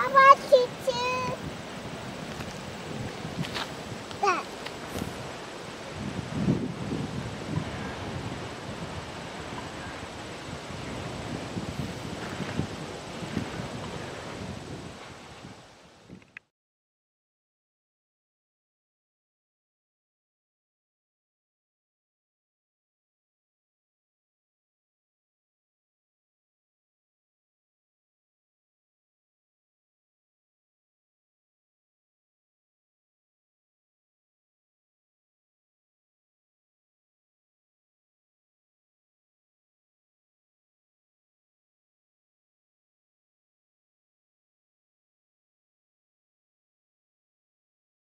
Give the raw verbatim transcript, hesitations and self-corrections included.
Bye-bye, Tichu.